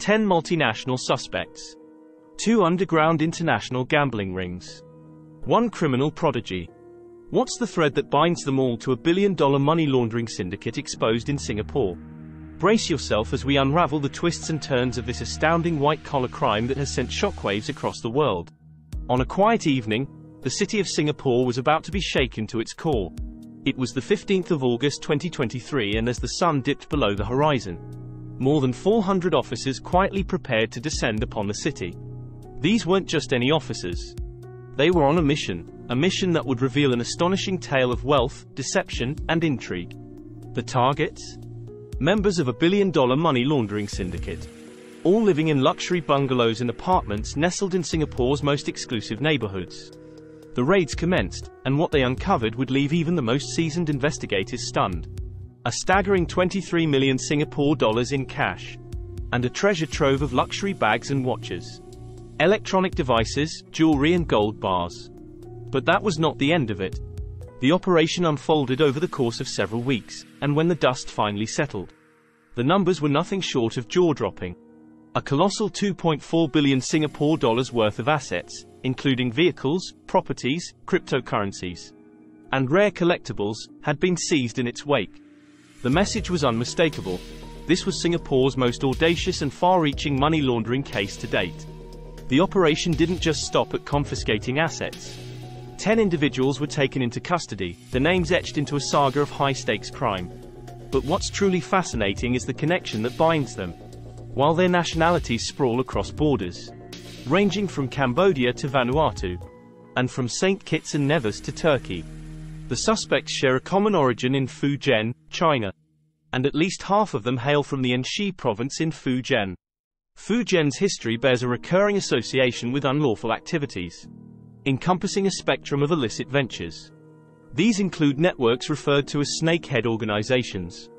10 multinational suspects, 2 underground international gambling rings, 1 criminal prodigy. What's the thread that binds them all to a $1 billion money laundering syndicate exposed in Singapore? Brace yourself as we unravel the twists and turns of this astounding white-collar crime that has sent shockwaves across the world. On a quiet evening, the city of Singapore was about to be shaken to its core. It was the 15th of August 2023, and as the sun dipped below the horizon, more than 400 officers quietly prepared to descend upon the city. These weren't just any officers. They were on a mission that would reveal an astonishing tale of wealth, deception, and intrigue. The targets? Members of a $1 billion money laundering syndicate, all living in luxury bungalows and apartments nestled in Singapore's most exclusive neighborhoods. The raids commenced, and what they uncovered would leave even the most seasoned investigators stunned. A staggering 23 million Singapore dollars in cash, and a treasure trove of luxury bags and watches, electronic devices, jewelry and gold bars. But that was not the end of it. The operation unfolded over the course of several weeks, and when the dust finally settled, the numbers were nothing short of jaw-dropping. A colossal 2.4 billion Singapore dollars worth of assets, including vehicles, properties, cryptocurrencies, and rare collectibles, had been seized in its wake. The message was unmistakable. This was Singapore's most audacious and far-reaching money laundering case to date. The operation didn't just stop at confiscating assets. 10 individuals were taken into custody, the names etched into a saga of high-stakes crime. But what's truly fascinating is the connection that binds them. While their nationalities sprawl across borders, ranging from Cambodia to Vanuatu, and from St. Kitts and Nevis to Turkey, the suspects share a common origin in Fujian, China, and at least half of them hail from the Anxi province in Fujian. Fujian's history bears a recurring association with unlawful activities, encompassing a spectrum of illicit ventures. These include networks referred to as snakehead organizations,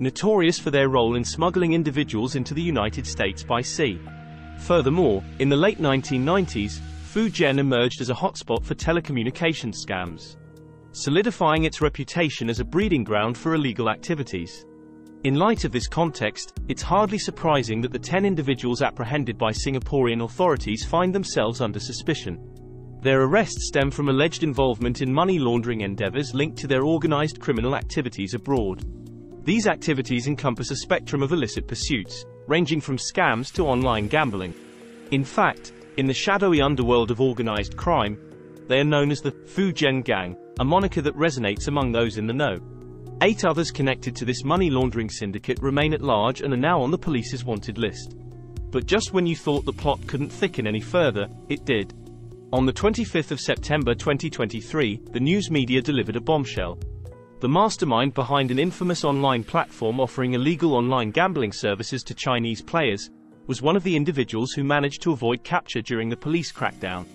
notorious for their role in smuggling individuals into the United States by sea. Furthermore, in the late 1990s, Fujian emerged as a hotspot for telecommunications scams, solidifying its reputation as a breeding ground for illegal activities. In light of this context, it's hardly surprising that the 10 individuals apprehended by Singaporean authorities find themselves under suspicion. Their arrests stem from alleged involvement in money laundering endeavors linked to their organized criminal activities abroad. These activities encompass a spectrum of illicit pursuits, ranging from scams to online gambling. In fact, in the shadowy underworld of organized crime, they are known as the Fujian Gang, a moniker that resonates among those in the know. 8 others connected to this money laundering syndicate remain at large and are now on the police's wanted list. But just when you thought the plot couldn't thicken any further, it did. On the 25th of September 2023, the news media delivered a bombshell. The mastermind behind an infamous online platform offering illegal online gambling services to Chinese players was one of the individuals who managed to avoid capture during the police crackdown.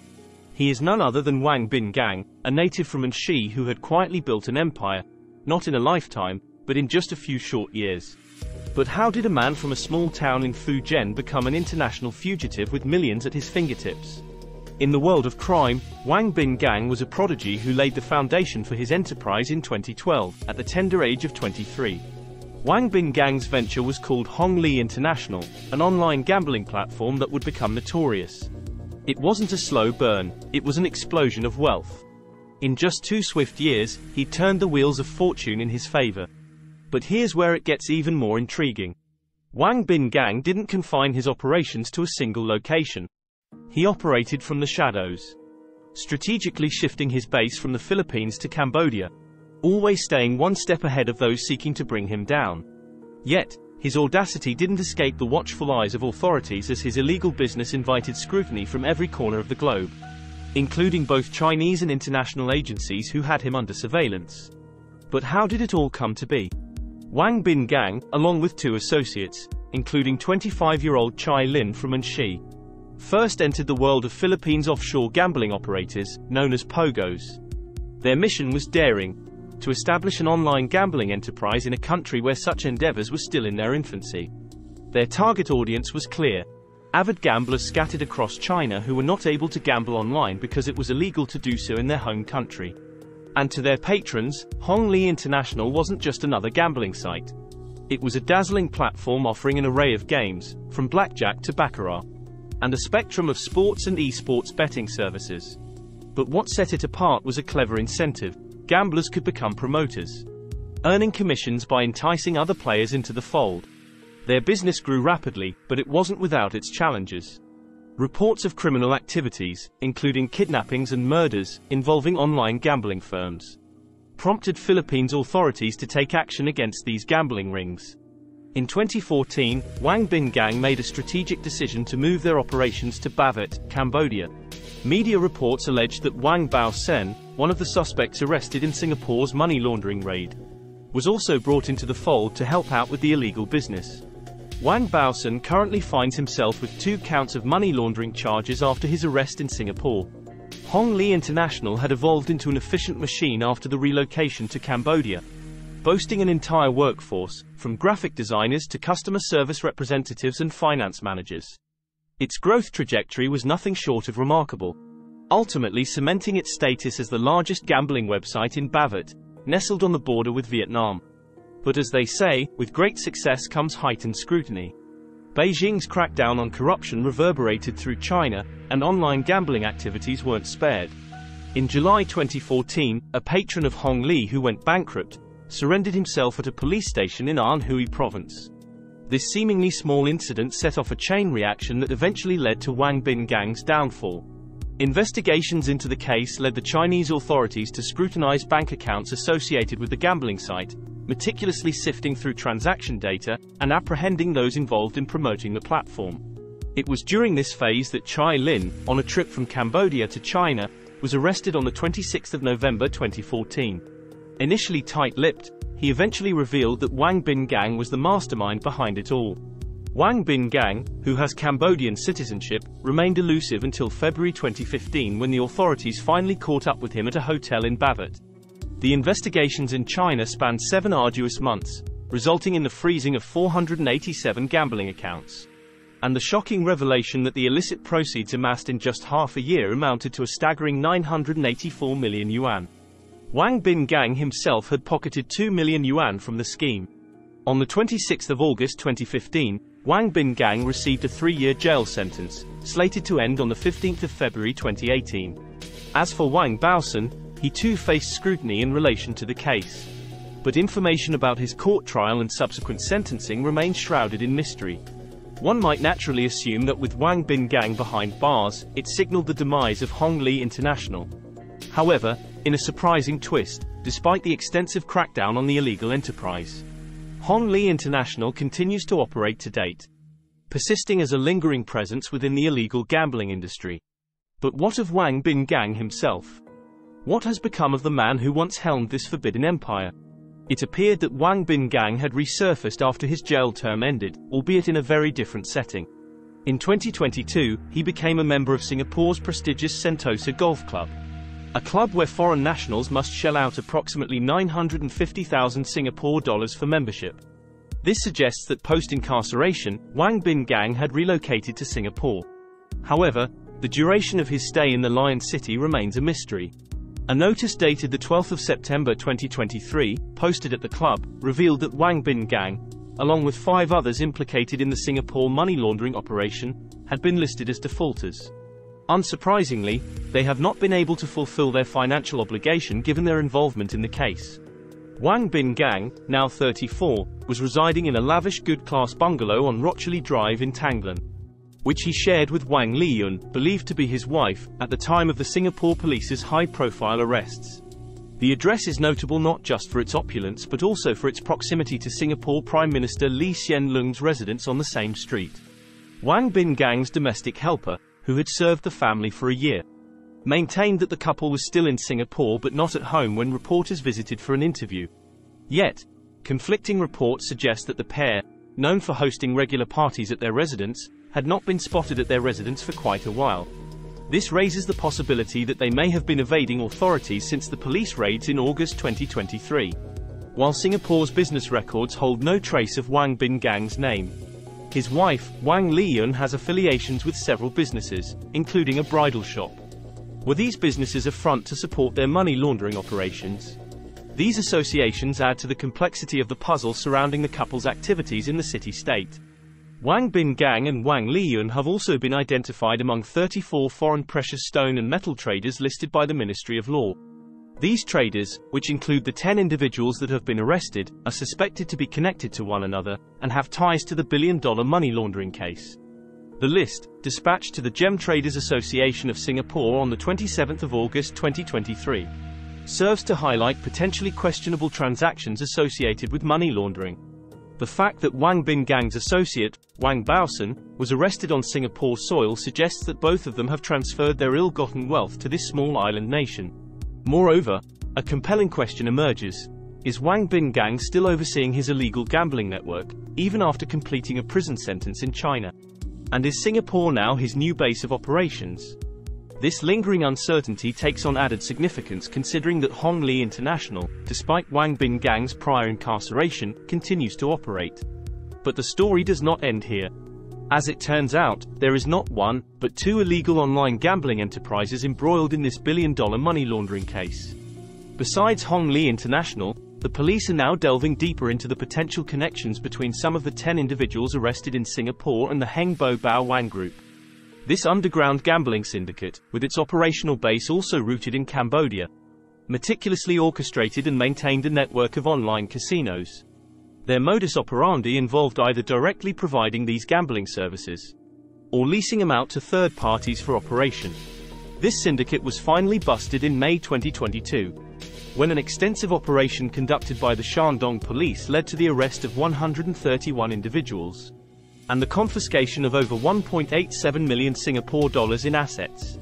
He is none other than Wang Bingang, a native from Anxi who had quietly built an empire, not in a lifetime, but in just a few short years. But how did a man from a small town in Fujian become an international fugitive with millions at his fingertips? In the world of crime, Wang Bingang was a prodigy who laid the foundation for his enterprise in 2012, at the tender age of 23. Wang Bingang's venture was called Hongli International, an online gambling platform that would become notorious. It wasn't a slow burn, it was an explosion of wealth. In just 2 swift years, he turned the wheels of fortune in his favor. But here's where it gets even more intriguing. Wang Bingang didn't confine his operations to a single location. He operated from the shadows, strategically shifting his base from the Philippines to Cambodia, always staying one step ahead of those seeking to bring him down. Yet, his audacity didn't escape the watchful eyes of authorities as his illegal business invited scrutiny from every corner of the globe, including both Chinese and international agencies who had him under surveillance. But how did it all come to be? Wang Bingang, along with 2 associates, including 25-year-old Chai Lin from Anxi, first entered the world of Philippines offshore gambling operators, known as POGOs. Their mission was daring, to establish an online gambling enterprise in a country where such endeavors were still in their infancy. Their target audience was clear: avid gamblers scattered across China who were not able to gamble online because it was illegal to do so in their home country. And to their patrons, Hongli International wasn't just another gambling site. It was a dazzling platform offering an array of games, from blackjack to baccarat, and a spectrum of sports and esports betting services. But what set it apart was a clever incentive. Gamblers could become promoters, earning commissions by enticing other players into the fold. Their business grew rapidly, but it wasn't without its challenges. Reports of criminal activities, including kidnappings and murders, involving online gambling firms, prompted Philippines authorities to take action against these gambling rings. In 2014, Wang Bingang made a strategic decision to move their operations to Bavet, Cambodia. Media reports alleged that Wang Baosen, one of the suspects arrested in Singapore's money laundering raid, was also brought into the fold to help out with the illegal business. Wang Baosen currently finds himself with 2 counts of money laundering charges after his arrest in Singapore. Hongli International had evolved into an efficient machine after the relocation to Cambodia, boasting an entire workforce, from graphic designers to customer service representatives and finance managers. Its growth trajectory was nothing short of remarkable, ultimately cementing its status as the largest gambling website in Bavet, nestled on the border with Vietnam. But as they say, with great success comes heightened scrutiny. Beijing's crackdown on corruption reverberated through China, and online gambling activities weren't spared. In July 2014, a patron of Hongli who went bankrupt, surrendered himself at a police station in Anhui province. This seemingly small incident set off a chain reaction that eventually led to Wang Bingang's downfall. Investigations into the case led the Chinese authorities to scrutinize bank accounts associated with the gambling site, meticulously sifting through transaction data, and apprehending those involved in promoting the platform. It was during this phase that Chai Lin, on a trip from Cambodia to China, was arrested on the 26th of November 2014. Initially tight-lipped, he eventually revealed that Wang Bingang was the mastermind behind it all. Wang Bingang, who has Cambodian citizenship, remained elusive until February 2015 when the authorities finally caught up with him at a hotel in Bavet. The investigations in China spanned 7 arduous months, resulting in the freezing of 487 gambling accounts, and the shocking revelation that the illicit proceeds amassed in just half a year amounted to a staggering 984 million yuan. Wang Bingang himself had pocketed 2 million yuan from the scheme. On the 26th of August 2015, Wang Bingang received a 3-year jail sentence, slated to end on the 15th of February 2018. As for Wang Baosen, he too faced scrutiny in relation to the case. But information about his court trial and subsequent sentencing remains shrouded in mystery. One might naturally assume that with Wang Bingang behind bars, it signaled the demise of Hongli International. However, in a surprising twist, despite the extensive crackdown on the illegal enterprise, Hongli International continues to operate to date, persisting as a lingering presence within the illegal gambling industry. But what of Wang Bingang himself? What has become of the man who once helmed this forbidden empire? It appeared that Wang Bingang had resurfaced after his jail term ended, albeit in a very different setting. In 2022, he became a member of Singapore's prestigious Sentosa Golf Club, a club where foreign nationals must shell out approximately 950,000 Singapore dollars for membership. This suggests that post-incarceration, Wang Bingang had relocated to Singapore. However, the duration of his stay in the Lion City remains a mystery. A notice dated the 12th of September 2023, posted at the club, revealed that Wang Bingang, along with 5 others implicated in the Singapore money laundering operation, had been listed as defaulters. Unsurprisingly, they have not been able to fulfill their financial obligation given their involvement in the case. Wang Bingang, now 34, was residing in a lavish good-class bungalow on Rochor Drive in Tanglin, which he shared with Wang Liyun, believed to be his wife, at the time of the Singapore police's high-profile arrests. The address is notable not just for its opulence but also for its proximity to Singapore Prime Minister Lee Hsien Loong's residence on the same street. Wang Bingang's domestic helper, who had served the family for a year, maintained that the couple was still in Singapore but not at home when reporters visited for an interview. Yet, conflicting reports suggest that the pair, known for hosting regular parties at their residence, had not been spotted at their residence for quite a while. This raises the possibility that they may have been evading authorities since the police raids in August 2023. While Singapore's business records hold no trace of Wang Bingang's name, his wife, Wang Liyun, has affiliations with several businesses, including a bridal shop. Were these businesses a front to support their money laundering operations? These associations add to the complexity of the puzzle surrounding the couple's activities in the city-state. Wang Bingang and Wang Liyun have also been identified among 34 foreign precious stone and metal traders listed by the Ministry of Law. These traders, which include the 10 individuals that have been arrested, are suspected to be connected to one another, and have ties to the billion-dollar money laundering case. The list, dispatched to the Gem Traders Association of Singapore on the 27th of August 2023, serves to highlight potentially questionable transactions associated with money laundering. The fact that Wang Bingang's associate, Wang Baosen, was arrested on Singapore soil suggests that both of them have transferred their ill-gotten wealth to this small island nation. Moreover, a compelling question emerges. Is Wang Bingang still overseeing his illegal gambling network, even after completing a prison sentence in China? And is Singapore now his new base of operations? This lingering uncertainty takes on added significance considering that Hongli International, despite Wang Bingang's prior incarceration, continues to operate. But the story does not end here. As it turns out, there is not one, but two illegal online gambling enterprises embroiled in this billion-dollar money laundering case. Besides Hongli International, the police are now delving deeper into the potential connections between some of the 10 individuals arrested in Singapore and the Hengbo Baowang Group. This underground gambling syndicate, with its operational base also rooted in Cambodia, meticulously orchestrated and maintained a network of online casinos. Their modus operandi involved either directly providing these gambling services or leasing them out to third parties for operation. This syndicate was finally busted in May 2022, when an extensive operation conducted by the Shandong police led to the arrest of 131 individuals and the confiscation of over 1.87 million Singapore dollars in assets.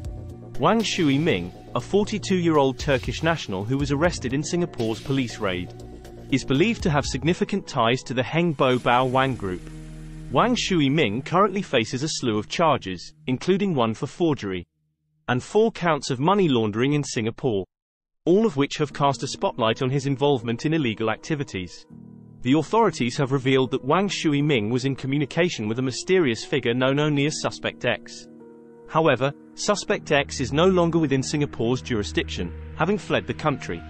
Wang Shuiming, a 42-year-old Turkish national who was arrested in Singapore's police raid, is believed to have significant ties to the Hengbo Baowang Group. Wang Shuiming currently faces a slew of charges, including one for forgery and 4 counts of money laundering in Singapore, all of which have cast a spotlight on his involvement in illegal activities. The authorities have revealed that Wang Shuiming was in communication with a mysterious figure known only as Suspect X. However, Suspect X is no longer within Singapore's jurisdiction, having fled the country,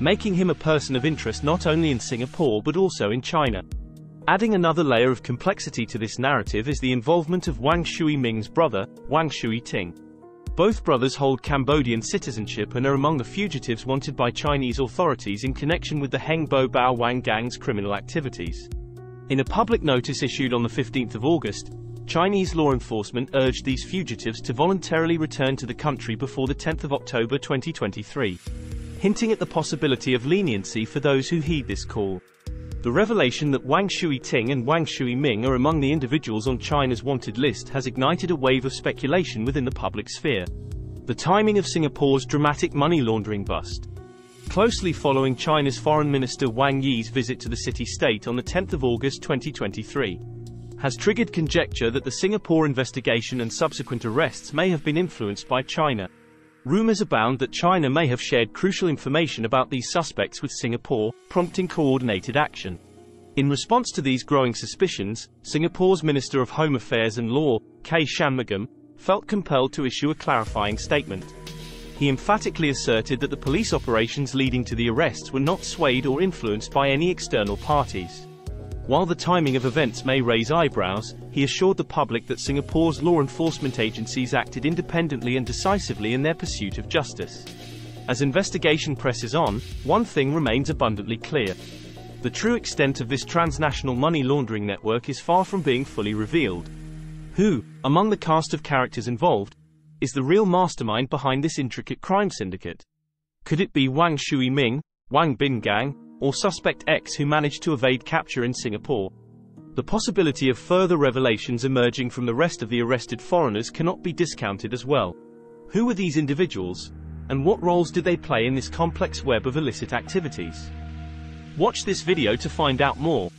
making him a person of interest not only in Singapore but also in China. Adding another layer of complexity to this narrative is the involvement of Wang Shuiming's brother, Wang Shuiting. Both brothers hold Cambodian citizenship and are among the fugitives wanted by Chinese authorities in connection with the Hengbo Baowang Gang's criminal activities. In a public notice issued on the 15th of August, Chinese law enforcement urged these fugitives to voluntarily return to the country before the 10th of October 2023, hinting at the possibility of leniency for those who heed this call. The revelation that Wang Shuiting and Wang Shuiming are among the individuals on China's wanted list has ignited a wave of speculation within the public sphere. The timing of Singapore's dramatic money laundering bust, closely following China's Foreign Minister Wang Yi's visit to the city-state on the 10th of August 2023, has triggered conjecture that the Singapore investigation and subsequent arrests may have been influenced by China. Rumors abound that China may have shared crucial information about these suspects with Singapore, prompting coordinated action. In response to these growing suspicions, Singapore's Minister of Home Affairs and Law, K. Shanmugam, felt compelled to issue a clarifying statement. He emphatically asserted that the police operations leading to the arrests were not swayed or influenced by any external parties. While the timing of events may raise eyebrows, he assured the public that Singapore's law enforcement agencies acted independently and decisively in their pursuit of justice. As investigation presses on, one thing remains abundantly clear. The true extent of this transnational money laundering network is far from being fully revealed. Who, among the cast of characters involved, is the real mastermind behind this intricate crime syndicate? Could it be Wang Shuiming, Wang Bingang, or Suspect X who managed to evade capture in Singapore? The possibility of further revelations emerging from the rest of the arrested foreigners cannot be discounted as well. Who were these individuals, and what roles did they play in this complex web of illicit activities? Watch this video to find out more.